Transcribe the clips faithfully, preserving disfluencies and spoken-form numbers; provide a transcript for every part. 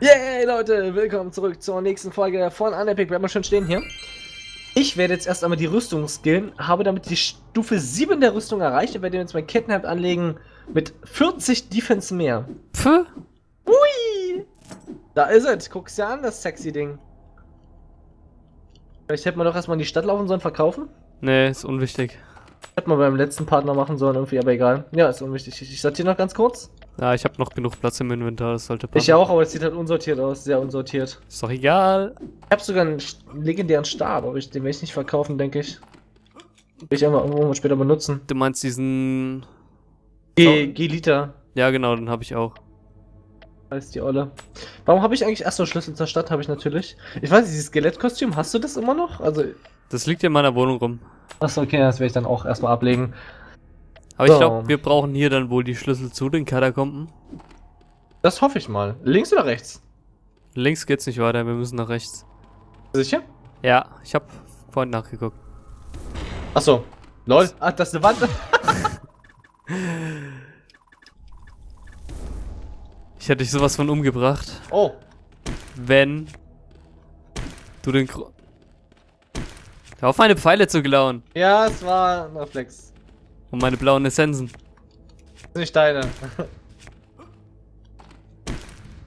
Yay, Leute, willkommen zurück zur nächsten Folge von Unepic. Bleiben wir schön stehen hier. Ich werde jetzt erst einmal die Rüstung skillen, habe damit die Stufe sieben der Rüstung erreicht. Ich werde jetzt mein Kettenhemd anlegen mit vierzig Defense mehr. Pfff. Hui! Da ist es. Guck's dir an, das sexy Ding. Vielleicht hätte man doch erstmal in die Stadt laufen sollen, verkaufen? Nee, ist unwichtig. Hätte man beim letzten Partner machen sollen, irgendwie, aber egal. Ja, ist unwichtig. Ich sortiere noch ganz kurz. Ja, ich habe noch genug Platz im Inventar, das sollte passen. Ich auch, aber es sieht halt unsortiert aus, sehr unsortiert. Ist doch egal. Ich habe sogar einen legendären Stab, aber ich, den werde ich nicht verkaufen, denke ich. Will ich einfach irgendwann später benutzen. Du meinst diesen... G-Liter. Ja, genau, den habe ich auch. Das ist die Olle. Warum habe ich eigentlich... Achso, Schlüssel zur Stadt habe ich natürlich. Ich weiß nicht, dieses Skelettkostüm, hast du das immer noch? Also... Das liegt ja in meiner Wohnung rum. Achso, okay, das werde ich dann auch erstmal ablegen. Aber so. Ich glaube, wir brauchen hier dann wohl die Schlüssel zu den Katakomben. Das hoffe ich mal. Links oder rechts? Links geht's nicht weiter, wir müssen nach rechts. Sicher? Ja, ich habe vorhin nachgeguckt. Achso. Lol. Ach, das ist eine Wand. Ich hätte dich sowas von umgebracht. Oh. Wenn du den Gro... Hör auf, meine Pfeile zu klauen. Ja, es war ein Reflex. Und meine blauen Essenzen. Das sind nicht deine.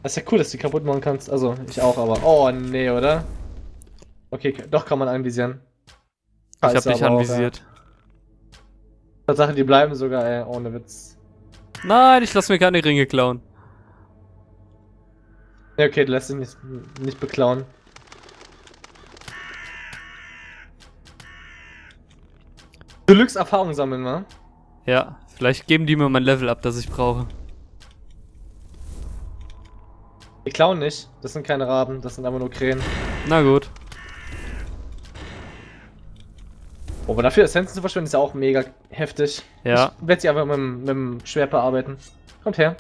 Das ist ja cool, dass du die kaputt machen kannst. Also, ich auch, aber... Oh, nee, oder? Okay, doch kann man anvisieren. Ich hab dich anvisiert. Tatsache, die bleiben sogar, ey, ohne Witz. Nein, ich lass mir keine Ringe klauen. Ja, okay, du lässt dich nicht, nicht beklauen. Deluxe Erfahrung sammeln, ne? Ja, vielleicht geben die mir mein Level ab, das ich brauche. Die klauen nicht, das sind keine Raben, das sind einfach nur Krähen. Na gut. Oh, aber dafür Essenzen zu verschwenden ist ja auch mega heftig. Ja. Ich werde sie einfach mit, mit dem Schwert bearbeiten. Kommt her.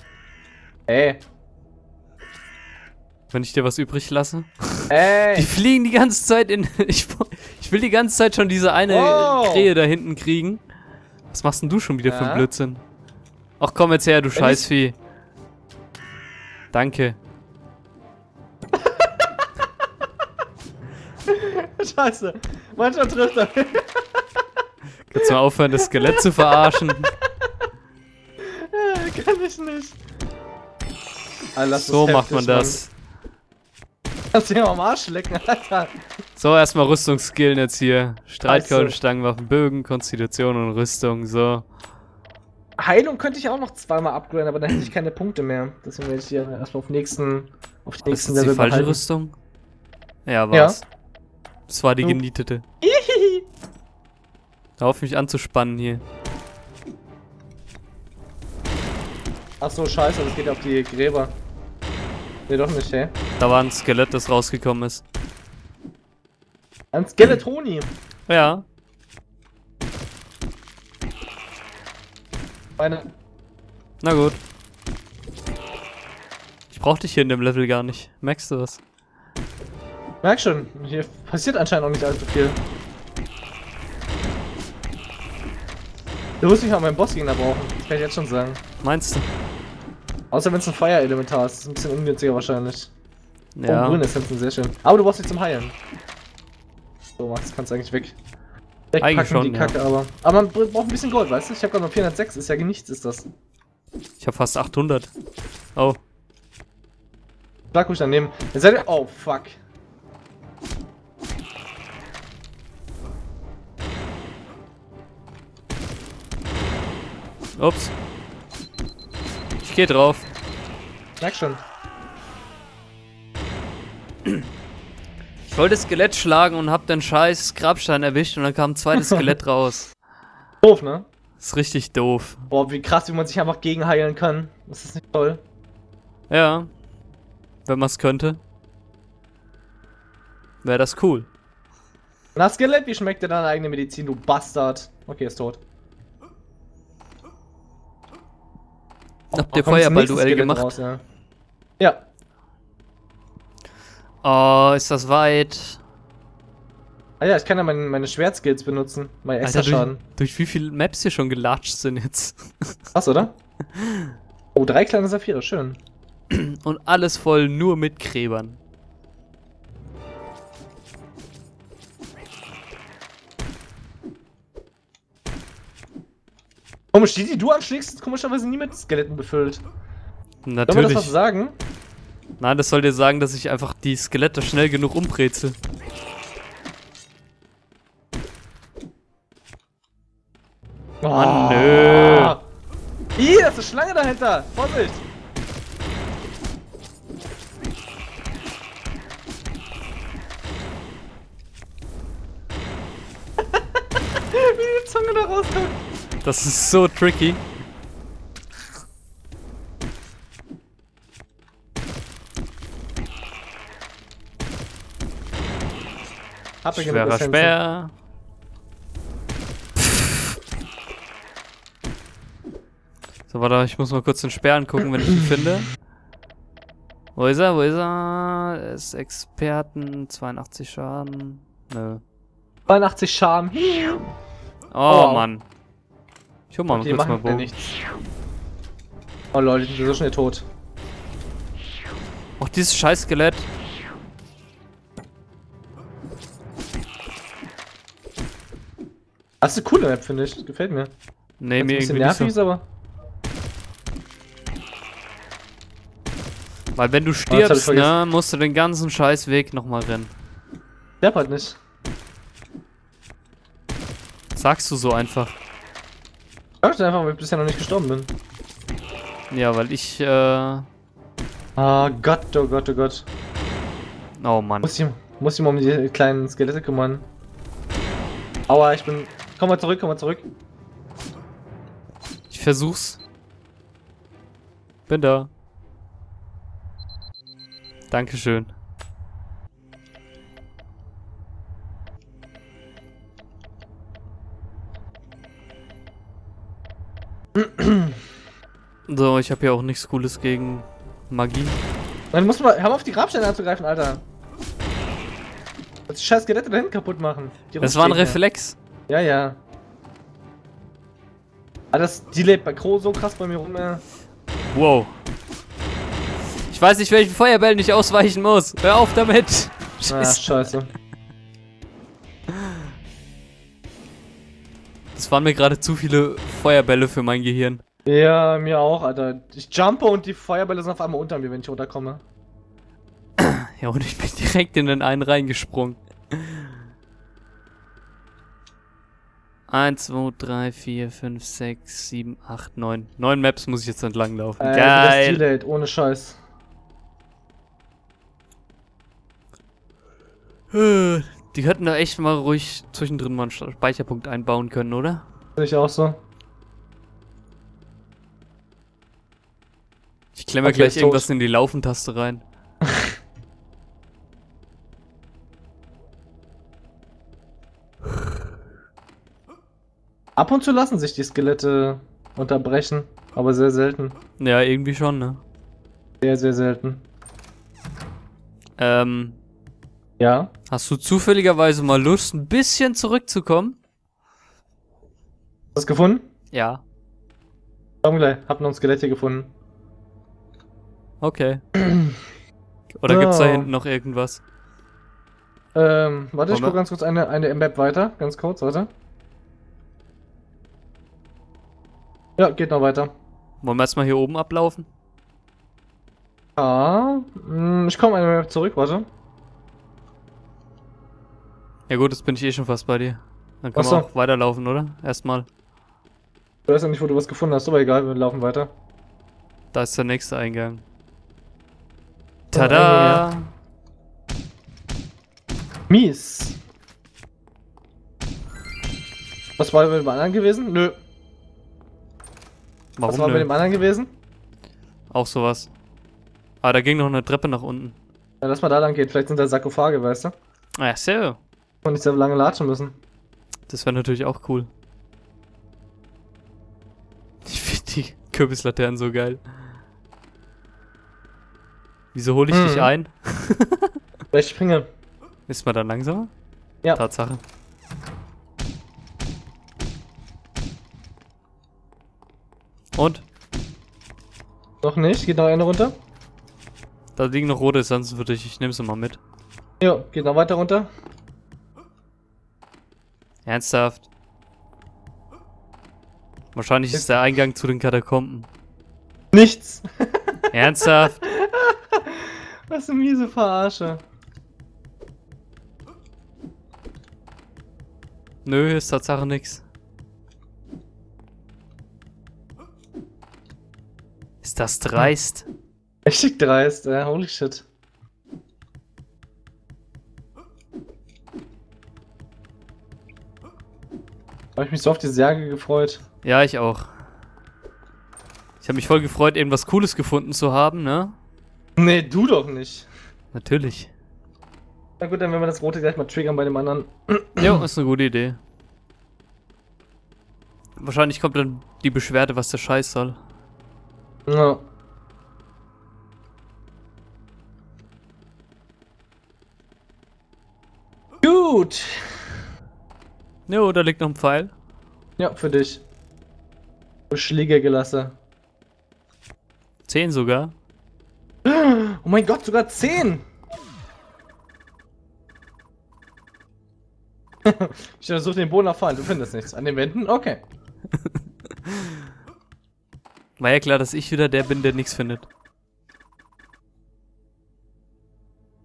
Ey. Wenn ich dir was übrig lasse. Ey. Die fliegen die ganze Zeit in... Ich, ich will die ganze Zeit schon diese eine oh. Krähe da hinten kriegen. Was machst denn du schon wieder ja. für einen Blödsinn? Ach komm jetzt her, du Wenn Scheißvieh. Ich... Danke. Scheiße. Manchmal trifft er. Kannst du mal aufhören, das Skelett zu verarschen? Ja, kann ich nicht. Alter, so macht man das. Mann. Kannst du dir mal am Arsch lecken, Alter. So, erstmal Rüstungsskillen jetzt hier. Streitkolben, Stangenwaffen, Bögen, Konstitution und Rüstung, so. Heilung könnte ich auch noch zweimal upgraden, aber dann hätte ich keine Punkte mehr. Deswegen werde ich hier erstmal auf nächsten, auf den nächsten Level behalten. Ist das die falsche Rüstung? Ja, war's. Ja. Das war die genietete. Ihihi. Hör auf mich anzuspannen hier. Ach so, scheiße, das geht auf die Gräber. Nee, doch nicht, hey. Da war ein Skelett, das rausgekommen ist. Ein Skeletroni? Ja. Meine. Na gut. Ich brauch dich hier in dem Level gar nicht. Merkst du das? Merk schon, hier passiert anscheinend auch nicht allzu viel. Du musst mich mal meinen Bossgegner brauchen. Das kann ich jetzt schon sagen. Meinst du? Außer wenn es ein Feuer-Elementar ist. Das ist ein bisschen ungünstiger wahrscheinlich. Ja. Oh, grüne Essenzen, sehr schön. Aber du brauchst sie zum Heilen. So, Max, kannst du eigentlich weg. Wegpacken eigentlich schon, die Kacke, ja. aber. Aber man braucht ein bisschen Gold, weißt du? Ich habe gerade noch vierhundertsechs, ist ja nichts, ist das. Ich habe fast achthundert. Oh. Schlag ruhig daneben. Jetzt seid ihr. Oh, fuck. Ups. Ich geh drauf. Merk schon. Ich wollte das Skelett schlagen und hab den scheiß Grabstein erwischt und dann kam ein zweites Skelett raus. Doof, ne? Das ist richtig doof. Boah, wie krass, wie man sich einfach gegenheilen kann. Das ist nicht toll. Ja. Wenn man's könnte. Wäre das cool. Na Skelett, wie schmeckt dir deine eigene Medizin, du Bastard? Okay, ist tot. Habt ihr Feuerball-Duell gemacht? Raus, ja. ja. Oh, ist das weit. Ah ja, ich kann ja meine, meine Schwertskills benutzen. Mein extra Schaden. Durch, durch wie viele Maps hier schon gelatscht sind jetzt. Krass, oder? Oh, drei kleine Saphire, schön. Und alles voll nur mit Gräbern. Komisch, die, die du anschlägst, ist komischerweise nie mit Skeletten befüllt. Natürlich. Soll mir das was sagen? Nein, das soll dir sagen, dass ich einfach die Skelette schnell genug umbrezel. Oh, oh nö. Ih, da ist eine Schlange dahinter. Vorsicht. Wie die Zunge da rauskommt. Das ist so tricky. Schwerer Speer. So, warte, ich muss mal kurz den Speer angucken, wenn ich ihn finde. Wo ist er? Wo ist er? Ist Experten. zweiundachtzig Schaden. Nö. zweiundachtzig Schaden. Oh, oh Mann. Ich hol mal okay, kurz mal Bogen. Oh Leute, die sind so schnell tot. Och, dieses scheiß Skelett. Das ist eine coole Map, finde ich. Gefällt mir. Nee, mir irgendwie nervig, nicht so. aber... Weil wenn du stirbst, oh, ne, musst du den ganzen scheiß Weg nochmal rennen. Der halt nicht. Sagst du so einfach. Sagst du einfach, weil ich bisher noch nicht gestorben bin. Ja, weil ich, äh... Oh Gott, oh Gott, oh Gott. Oh Mann. Muss ich, muss ich mal um die kleinen Skelette kümmern. Aua, ich bin... Komm mal zurück, komm mal zurück. Ich versuch's. Bin da. Dankeschön. So, ich habe ja auch nichts Cooles gegen Magie. Dann muss man... Hör mal auf die Grabsteine anzugreifen, Alter. Die scheiß Skelette da hinten kaputt machen. Das war ein Reflex. Ja, ja. Ah, das Delay bei Crow so krass bei mir rum. Äh. Wow. Ich weiß nicht, welchen Feuerbällen ich ausweichen muss. Hör auf damit. Scheiße. Ach, scheiße. Das waren mir gerade zu viele Feuerbälle für mein Gehirn. Ja, mir auch, Alter. Ich jumpe und die Feuerbälle sind auf einmal unter mir, wenn ich runterkomme. Ja, und ich bin direkt in den einen reingesprungen. eins, zwei, drei, vier, fünf, sechs, sieben, acht, neun. neun Maps muss ich jetzt entlang laufen. Äh, Geil! Delayed, ohne Scheiß. Die hätten da echt mal ruhig zwischendrin mal einen Speicherpunkt einbauen können, oder? Finde ich auch so. Ich klemme okay, gleich irgendwas tot. in die Laufentaste rein. Ab und zu lassen sich die Skelette unterbrechen, aber sehr selten. Ja, irgendwie schon, ne? Sehr, sehr selten. Ähm. Ja? Hast du zufälligerweise mal Lust, ein bisschen zurückzukommen? Hast du was gefunden? Ja. Komm gleich, hab noch ein Skelett hier gefunden. Okay. Oder oh. gibt's da hinten noch irgendwas? Ähm, warte, Wollen ich guck wir? ganz kurz eine, eine Map weiter, ganz kurz, warte. Ja, geht noch weiter. Wollen wir erstmal hier oben ablaufen? Ja, ich komme einmal zurück, warte. Ja gut, jetzt bin ich eh schon fast bei dir. Dann können Achso. wir auch weiterlaufen, oder? Erstmal. Ich weiß ja nicht, wo du was gefunden hast, aber egal, wir laufen weiter. Da ist der nächste Eingang. Tada! Mies! Was war mit dem anderen gewesen? Nö. Warum Was war denn? mit dem anderen gewesen? Auch sowas. Ah, da ging noch eine Treppe nach unten. Ja, lass mal da lang gehen. Vielleicht sind da Sarkophage, weißt du? Ah ja, so. Und nicht so lange latschen müssen. Das wäre natürlich auch cool. Ich finde die Kürbislaternen so geil. Wieso hole ich hm. dich ein? Weil ich springe. Ist man dann langsamer? Ja. Tatsache. Und? Noch nicht, geht noch eine runter. Da liegen noch rote Essenzen für dich, ich nehme sie mal mit. Jo, geht noch weiter runter. Ernsthaft? Wahrscheinlich ist der Eingang zu den Katakomben. Nichts! Ernsthaft? Was eine miese Verarsche. Nö, ist Tatsache nix. Ist das dreist? Richtig dreist, ja, holy shit. Habe ich mich so auf die Särge gefreut. Ja, ich auch. Ich habe mich voll gefreut, eben was Cooles gefunden zu haben, ne? Nee, du doch nicht. Natürlich. Na gut, dann werden wir das Rote gleich mal triggern bei dem anderen. Jo, ist eine gute Idee. Wahrscheinlich kommt dann die Beschwerde, was der Scheiß soll. Ja. Gut. Jo, da liegt noch ein Pfeil. Ja, für dich. Schläger gelassen. Zehn sogar. Oh mein Gott, sogar zehn! Ich versuche den Boden erfahren, du findest nichts. An den Wänden? Okay. War ja klar, dass ich wieder der bin, der nichts findet.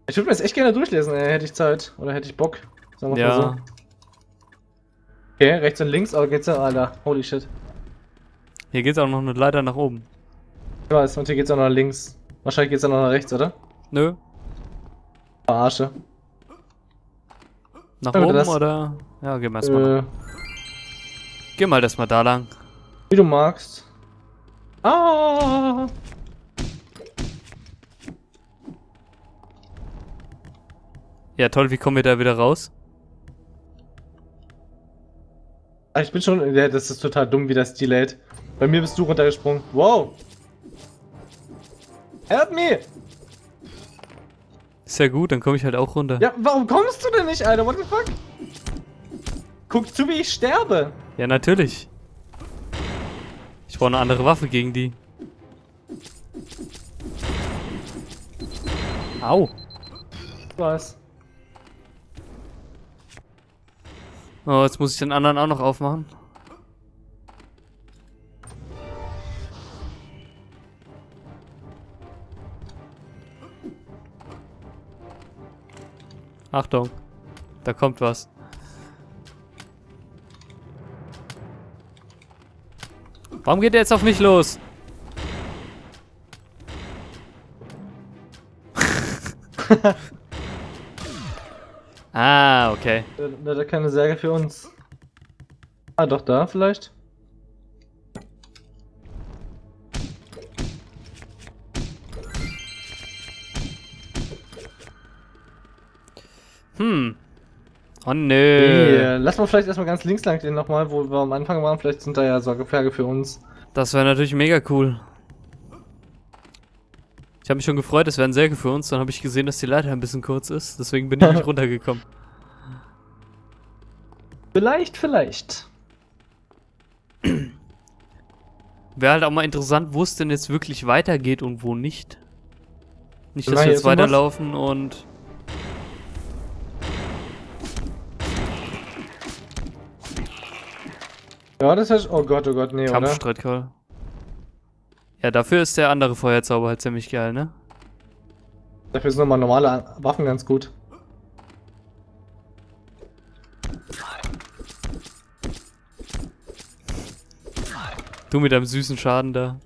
Ich würde mir das echt gerne durchlesen, hätte ich Zeit. Oder hätte ich Bock. Sagen wir ja. Mal so. Okay, rechts und links, aber geht's ja, Alter. Holy shit. Hier geht's auch noch eine Leiter nach oben. Ich weiß, und hier geht's auch noch nach links. Wahrscheinlich geht's auch noch nach rechts, oder? Nö. Verarsche. Nach oben das? Oder? Ja, geh mal erstmal. Äh. Geh mal das mal da lang. Wie du magst. Ah! Ja, toll, wie kommen wir da wieder raus? Ich bin schon. Ja, das ist total dumm, wie das delayt. Bei mir bist du runtergesprungen. Wow! Help me! Ist ja gut, dann komme ich halt auch runter. Ja, warum kommst du denn nicht, Alter? What the fuck? Guck zu, wie ich sterbe! Ja, natürlich. Ich brauche eine andere Waffe gegen die. Au! Was? Oh, jetzt muss ich den anderen auch noch aufmachen. Achtung, da kommt was. Warum geht der jetzt auf mich los? Ah, okay. Da hat er keine Särge für uns. Ah, doch, da vielleicht? Hm. Oh nö. Hey, lass mal vielleicht erstmal ganz links lang den nochmal, wo wir am Anfang waren. Vielleicht sind da ja Sorgefährge für uns. Das wäre natürlich mega cool. Ich habe mich schon gefreut, es wären Säge für uns. Dann habe ich gesehen, dass die Leiter ein bisschen kurz ist. Deswegen bin ich nicht runtergekommen. Vielleicht, vielleicht. Wäre halt auch mal interessant, wo es denn jetzt wirklich weitergeht und wo nicht. Nicht, dass wir jetzt weiterlaufen und... Ja, das heißt, oh Gott, oh Gott, nee, oder? Kampfstreitkarl. Ja, dafür ist der andere Feuerzauber halt ziemlich geil, ne? Dafür sind nochmal normale Waffen ganz gut. Du mit deinem süßen Schaden da.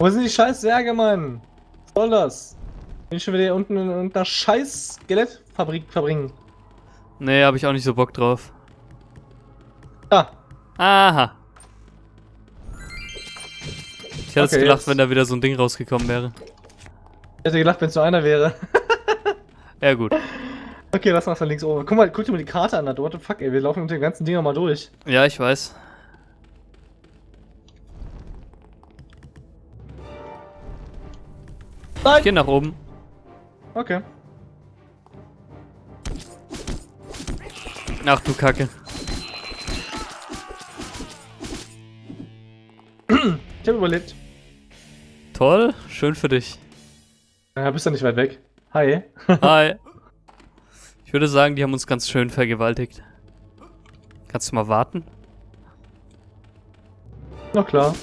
Wo sind die scheiß Särge, Mann? Was soll das? Bin ich schon wieder hier unten in irgendeiner scheiß Skelettfabrik verbringen? Nee, hab ich auch nicht so Bock drauf. Ah. Aha. Ich hätte okay, es gelacht, jetzt. Wenn da wieder so ein Ding rausgekommen wäre. Ich hätte gelacht, wenn es nur einer wäre. Ja, gut. Okay, lass mal von links oben. Guck mal, guck dir mal die Karte an, what the fuck, ey. Wir laufen mit dem ganzen Ding nochmal durch. Ja, ich weiß. Nein! Ich geh nach oben. Okay. Ach du Kacke. Ich hab überlebt. Toll, schön für dich. Ja, bist du nicht weit weg. Hi. Hi. Ich würde sagen, die haben uns ganz schön vergewaltigt. Kannst du mal warten? Na klar.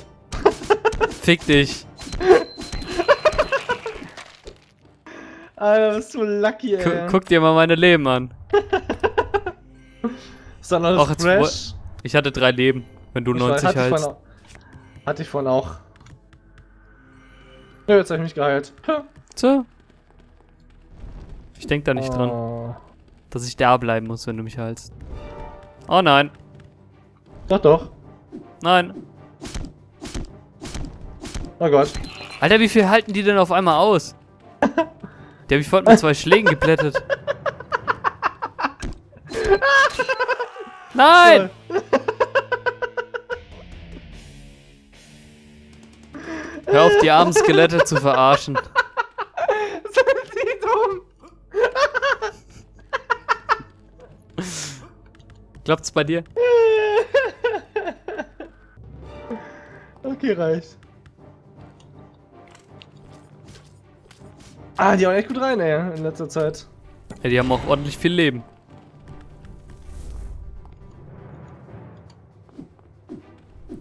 Fick dich. Alter, bist du lucky, ey. Guck, guck dir mal meine Leben an. Ist dann alles fresh? Ich hatte drei Leben, wenn du neunzig heilst. Hatte ich vorhin auch. Nö, jetzt hab ich mich geheilt. So. Ich denk da nicht oh. dran, dass ich da bleiben muss, wenn du mich heilst. Oh nein. Doch, doch. Nein. Oh Gott. Alter, wie viel halten die denn auf einmal aus? Der hat mich vorhin mit zwei Schlägen geplättet. Nein! Hör auf, die armen Skelette zu verarschen. Sind die dumm? Klappt's bei dir? Okay, reicht. Ah, die hauen echt gut rein, ey, in letzter Zeit. Ja, die haben auch ordentlich viel Leben.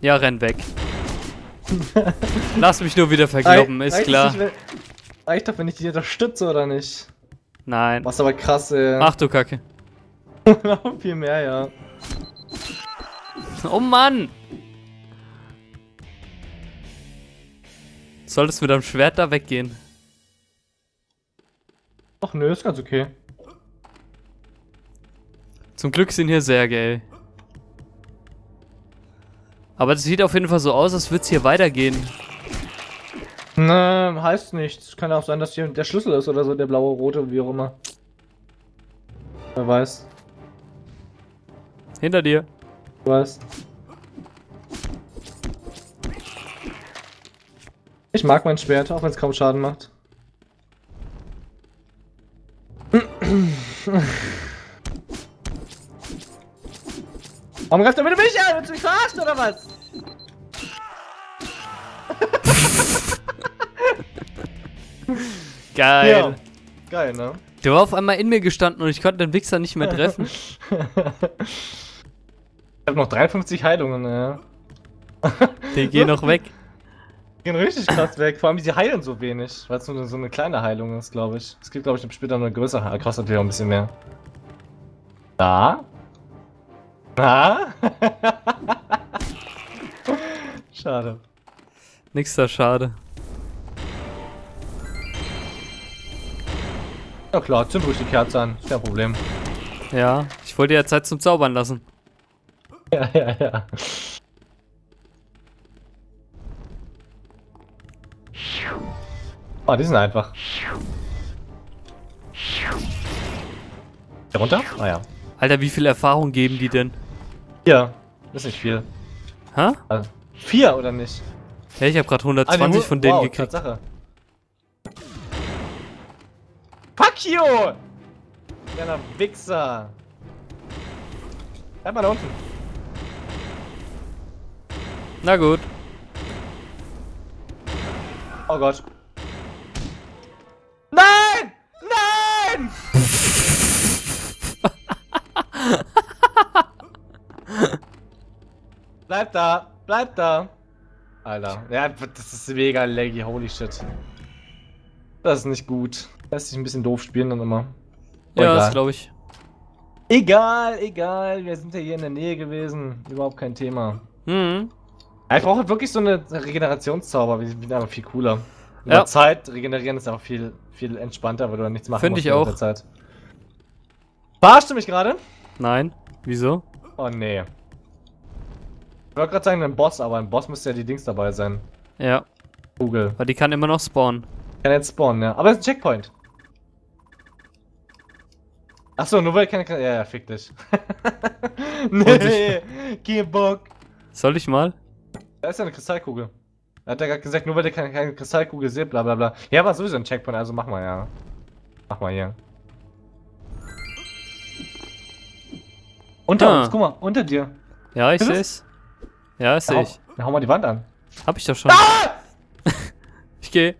Ja, renn weg. Lass mich nur wieder verkloppen, ist klar. Reicht doch, wenn ich die unterstütze, oder nicht? Nein. Was aber krass, ey. Ach du Kacke. Noch viel mehr, ja. Oh Mann! Solltest du mit deinem Schwert da weggehen? Ach nö, ist ganz okay. Zum Glück sind hier Särge, ey. Aber das sieht auf jeden Fall so aus, als würde es hier weitergehen. Ne, heißt nichts. Kann auch sein, dass hier der Schlüssel ist oder so, der blaue, rote, wie auch immer. Wer weiß. Hinter dir. Du weißt. Ich mag mein Schwert, auch wenn es kaum Schaden macht. Warum greift er bitte mich an? Willst du mich verarschen oder was? Geil. Ja. Geil, ne? Der war auf einmal in mir gestanden und ich konnte den Wichser nicht mehr treffen. Ich hab noch dreiundfünfzig Heilungen, ja. Die gehen noch weg. Die gehen richtig krass weg. Vor allem, die heilen so wenig, weil es nur so eine kleine Heilung ist, glaube ich. Es gibt, glaube ich, später noch eine größere. Kostet natürlich auch ein bisschen mehr. Da? Na? Schade. Nix da schade. Na klar, zünd ruhig die Kerze an, ist kein Problem. Ja, ich wollte ja Zeit zum Zaubern lassen. Ja, ja, ja. Oh, die sind einfach. Hier runter? Ah ja. Alter, wie viel Erfahrung geben die denn? Ja, das ist nicht viel. Hä? Also, vier oder nicht? Ja, ich habe gerade hundertzwanzig ah, nee, von denen wow, gekriegt. Tatsache. Pacchio! Kleiner Wichser! Bleib mal da unten. Na gut. Oh Gott. Nein! Nein! Bleib da, bleib da. Alter, ja, das ist mega laggy, holy shit. Das ist nicht gut. Lässt sich ein bisschen doof spielen dann immer. Oh, ja, egal. Das glaube ich. Egal, egal, wir sind ja hier in der Nähe gewesen. Überhaupt kein Thema. Mhm. Ich brauche halt wirklich so eine Regenerationszauber, die sind einfach viel cooler. Über ja. Zeit regenerieren ist einfach viel, viel entspannter, weil du dann nichts machen Finde musst ich auch. Der Zeit. Verarschst du mich gerade? Nein, wieso? Oh nee. Ich wollte gerade sagen, ein Boss, aber ein Boss müsste ja die Dings dabei sein. Ja. Kugel. Weil die kann immer noch spawnen. Kann jetzt spawnen, ja. Aber es ist ein Checkpoint. Achso, nur weil ich keine. Ja, ja, fick dich. Nee, geh Bock. Soll ich mal? Da ist ja eine Kristallkugel. Da hat er gerade gesagt, nur weil ihr keine, keine Kristallkugel seht, bla bla bla. Ja, war sowieso ein Checkpoint, also mach mal, ja. Mach mal hier. Unter ah. uns, guck mal, unter dir. Ja, ich seh's. Ja, das ja, seh ich. Dann hau mal die Wand an. Hab ich doch schon. Ah! Ich geh.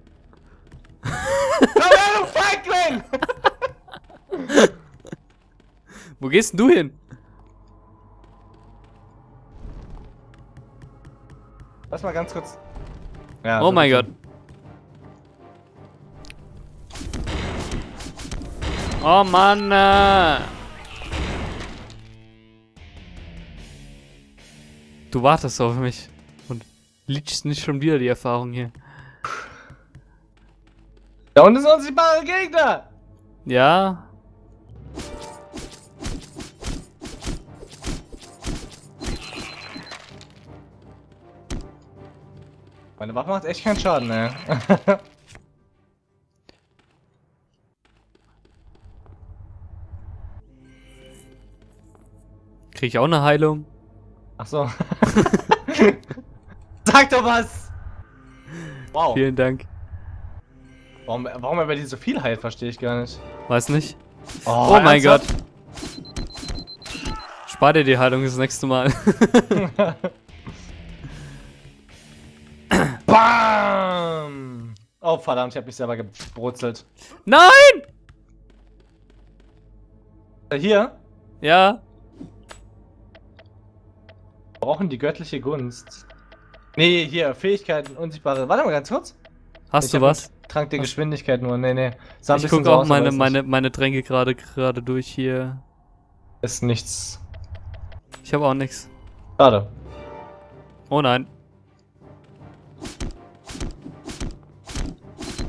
Franklin! Wo gehst denn du hin? Lass mal ganz kurz. Ja, oh mein Gott. Oh Mann. Äh. Du wartest auf mich und liegst nicht schon wieder die Erfahrung hier. Da unten sind unsichtbare Gegner. Ja. Meine Waffe macht echt keinen Schaden, ey. Krieg ich auch eine Heilung? Ach so. Sag doch was! Wow. Vielen Dank. Warum, warum er bei dir so viel heilt, verstehe ich gar nicht. Weiß nicht. Oh, oh mein Gott. Spar dir die Heilung das nächste Mal. Bam! Oh verdammt, ich hab mich selber gebrutzelt. Nein! Hier? Ja. Wir brauchen die göttliche Gunst. Nee, hier, Fähigkeiten, unsichtbare. Warte mal ganz kurz. Hast ich du was? Trank der Geschwindigkeit nur. Nee, nee. Sah ich gucke so auch aus, meine, meine, meine Tränke gerade gerade durch hier. Ist nichts. Ich habe auch nichts. Schade. Oh nein.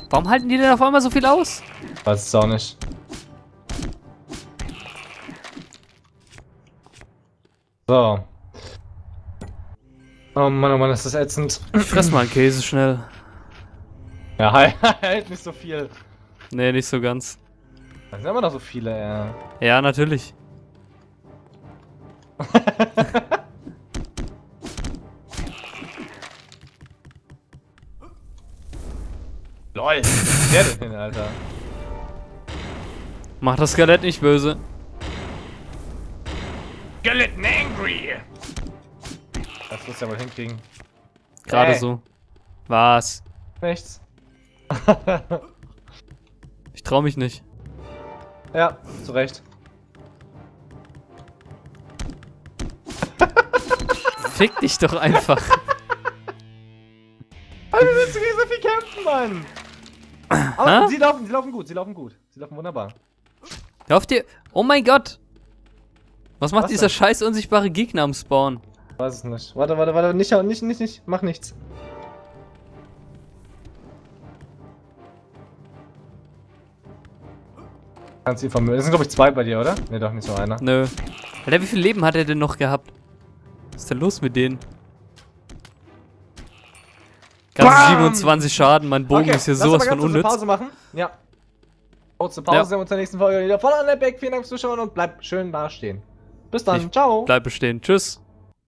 Warum halten die denn auf einmal so viel aus? Weiß es auch nicht. So. Oh Mann, oh Mann, ist das ätzend. Ich fress mal einen Käse schnell. Ja, halt nicht so viel. Nee, nicht so ganz. Da sind immer noch so viele, ja. Ja, natürlich. Lol, der denn hin, Alter. Mach das Skelett nicht böse. Skeleton angry! Das muss ja wohl hinkriegen. Gerade hey. So. Was? Nichts. Ich trau mich nicht. Ja, zu Recht. Fick dich doch einfach. Alter, wir müssen gegen so viel kämpfen, Mann! Aber sie laufen, sie laufen gut, sie laufen gut. Sie laufen wunderbar. Lauft ihr. Oh mein Gott! Was macht Was dieser denn? Scheiß unsichtbare Gegner am Spawn? Weiß es nicht. Warte, warte, warte, nicht, nicht, nicht, nicht. Mach nichts. Ganz viel Vermögen. Das sind glaube ich zwei bei dir, oder? Ne, doch nicht so einer. Nö. Alter, wie viel Leben hat er denn noch gehabt? Was ist denn los mit denen? Ganze Bam! siebenundzwanzig Schaden, mein Bogen okay, ist hier sowas von unnütz. Kurze Pause machen. Ja. Kurze Pause, ja. Sehen wir uns in der nächsten Folge wieder von Unepic. Vielen Dank fürs Zuschauen und bleibt schön da stehen. Bis dann, ich ciao. Bleib bestehen, tschüss.